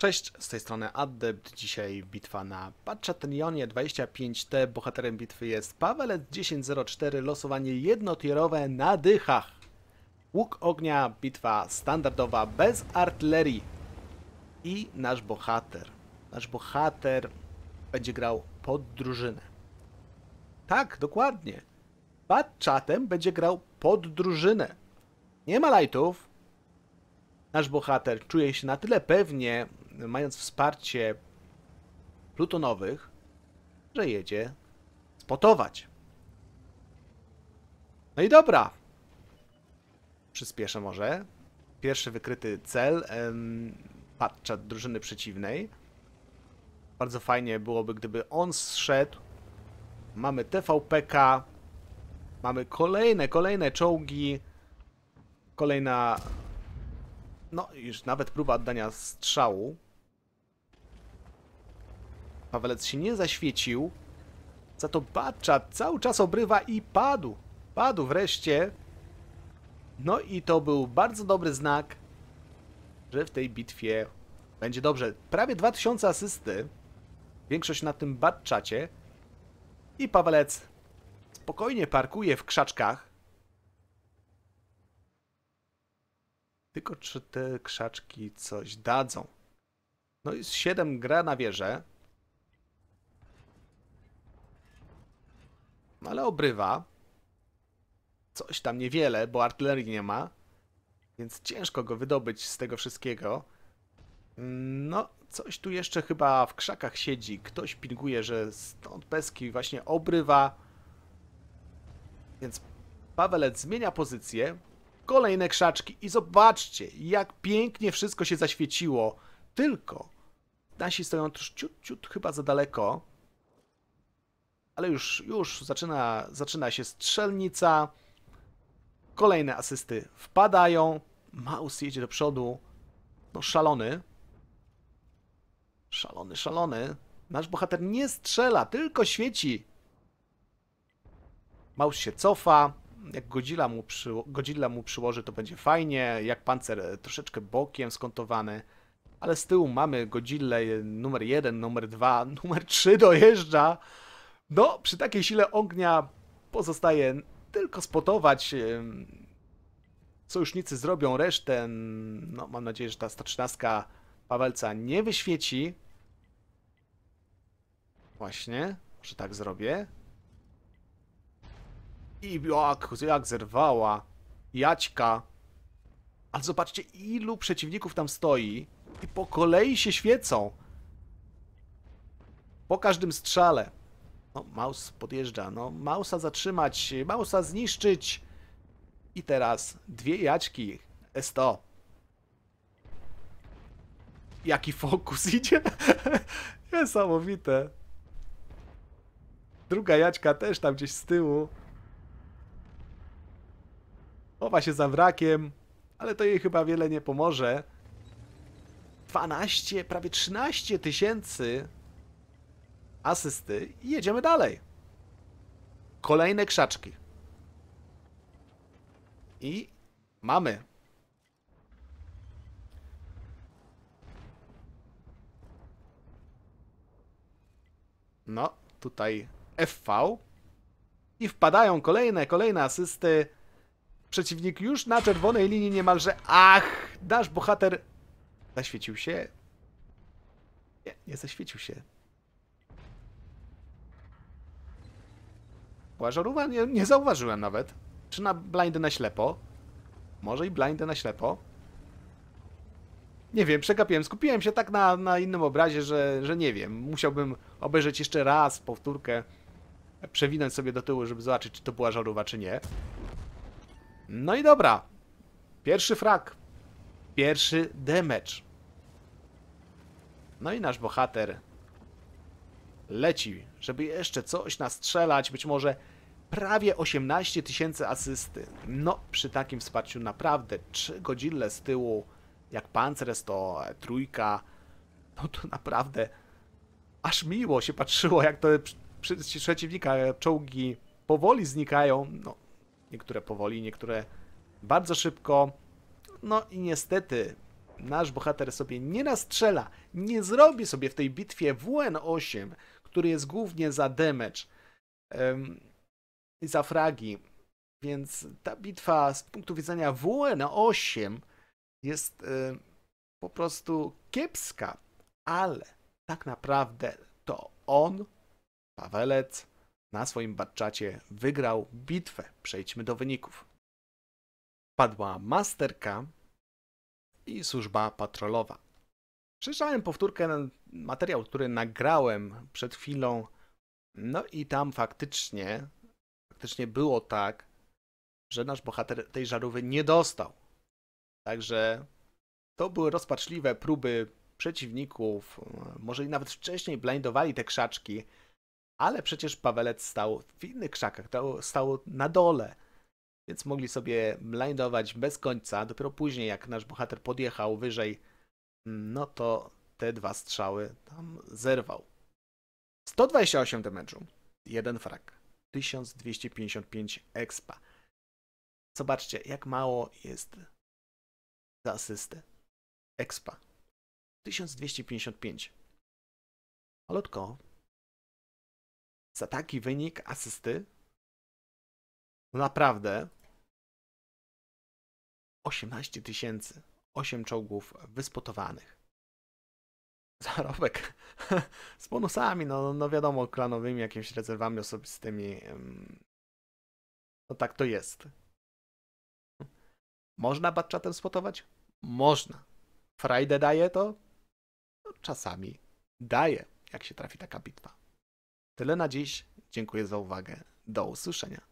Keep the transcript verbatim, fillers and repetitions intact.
Cześć, z tej strony Adept. Dzisiaj bitwa na Bat.-Châtillon dwadzieścia pięć T. Bohaterem bitwy jest pawelec tysiąc cztery. Losowanie jednotierowe na dychach. Łuk ognia, bitwa standardowa bez artylerii. I nasz bohater. Nasz bohater będzie grał pod drużynę. Tak, dokładnie. Bat.-Chatem będzie grał pod drużynę. Nie ma lightów. Nasz bohater czuje się na tyle pewnie, mając wsparcie plutonowych, że jedzie spotować. No i dobra. Przyspieszę może. Pierwszy wykryty cel, Bat.-Chat drużyny przeciwnej. Bardzo fajnie byłoby, gdyby on zszedł. Mamy T V P K. Mamy kolejne, kolejne czołgi. Kolejna... No, już nawet próba oddania strzału. Pawelec się nie zaświecił. Za to Bat.-Chat cały czas obrywa i padł. Padł wreszcie. No i to był bardzo dobry znak, że w tej bitwie będzie dobrze. Prawie dwa tysiące asysty. Większość na tym Bat.-Chacie. I Pawelec spokojnie parkuje w krzaczkach. Tylko czy te krzaczki coś dadzą? No i z siedem gra na wieżę. Ale obrywa. Coś tam niewiele, bo artylerii nie ma. Więc ciężko go wydobyć z tego wszystkiego. No, coś tu jeszcze chyba w krzakach siedzi. Ktoś pinguje, że stąd peski właśnie obrywa. Więc Pawelec zmienia pozycję. Kolejne krzaczki i zobaczcie, jak pięknie wszystko się zaświeciło. Tylko nasi stoją też ciut, ciut chyba za daleko. Ale już, już zaczyna, zaczyna się strzelnica. Kolejne asysty wpadają. Maus jedzie do przodu. No szalony. Szalony, szalony. Nasz bohater nie strzela, tylko świeci. Maus się cofa. Jak Godzilla mu, przy... Godzilla mu przyłoży, to będzie fajnie. Jak pancer troszeczkę bokiem skontowany. Ale z tyłu mamy Godzillę numer jeden, numer dwa, numer trzy dojeżdża. No, przy takiej sile ognia pozostaje tylko spotować. Sojusznicy zrobią resztę. No, mam nadzieję, że ta sto trzynaście Pawelca nie wyświeci. Właśnie, może tak zrobię. I jak, jak zerwała Jaćka. Ale zobaczcie, ilu przeciwników tam stoi. I po kolei się świecą. Po każdym strzale. No, Maus podjeżdża. No, Mausa zatrzymać, Mausa zniszczyć. I teraz dwie Jaćki. E sto. Jaki fokus idzie. Niesamowite. Druga Jaćka też tam gdzieś z tyłu. Chowa się za wrakiem, ale to jej chyba wiele nie pomoże. dwanaście, prawie trzynaście tysięcy asysty i jedziemy dalej. Kolejne krzaczki. I mamy. No, tutaj F V. I wpadają kolejne, kolejne asysty. Przeciwnik już na czerwonej linii niemalże. Ach! Nasz bohater zaświecił się. Nie, nie zaświecił się. Łażorówa? Nie, nie zauważyłem nawet. Czy na blindy na ślepo? Może i blindy na ślepo? Nie wiem, przegapiłem. Skupiłem się tak na, na innym obrazie, że, że nie wiem. Musiałbym obejrzeć jeszcze raz powtórkę. Przewinąć sobie do tyłu, żeby zobaczyć, czy to była żarówa, czy nie. No i dobra. Pierwszy frag. Pierwszy damage. No i nasz bohater leci, żeby jeszcze coś nastrzelać. Być może prawie osiemnaście tysięcy asysty. No, przy takim wsparciu naprawdę trzy Godzille z tyłu, jak pancerz to trójka. No to naprawdę aż miło się patrzyło, jak to przy przeciwnika czołgi powoli znikają. No. Niektóre powoli, niektóre bardzo szybko. No i niestety nasz bohater sobie nie nastrzela, nie zrobi sobie w tej bitwie W N osiem, który jest głównie za damage ym, i za fragi, więc ta bitwa z punktu widzenia W N osiem jest ym, po prostu kiepska, ale tak naprawdę to on, Pawelec, na swoim Bat.-Czacie wygrał bitwę. Przejdźmy do wyników. Padła Masterka i służba patrolowa. Przejrzałem powtórkę na materiał, który nagrałem przed chwilą. No i tam faktycznie, faktycznie było tak, że nasz bohater tej żarówy nie dostał. Także to były rozpaczliwe próby przeciwników. Może i nawet wcześniej blindowali te krzaczki, ale przecież Pawelec stał w innych krzakach, stał na dole. Więc mogli sobie blindować bez końca. Dopiero później, jak nasz bohater podjechał wyżej, no to te dwa strzały tam zerwał. sto dwadzieścia osiem damage'u, jeden frag, tysiąc dwieście pięćdziesiąt pięć expa. Zobaczcie, jak mało jest za asystę. Expa. tysiąc dwieście pięćdziesiąt pięć. Malutko. Za taki wynik asysty naprawdę osiemnaście tysięcy, osiem czołgów wyspotowanych. Zarobek z bonusami, no, no wiadomo, klanowymi, jakimiś rezerwami osobistymi. No tak to jest. Można Bat.-Chatem spotować? Można. Frajdę daje to? No, czasami daje, jak się trafi taka bitwa. Tyle na dziś. Dziękuję za uwagę. Do usłyszenia.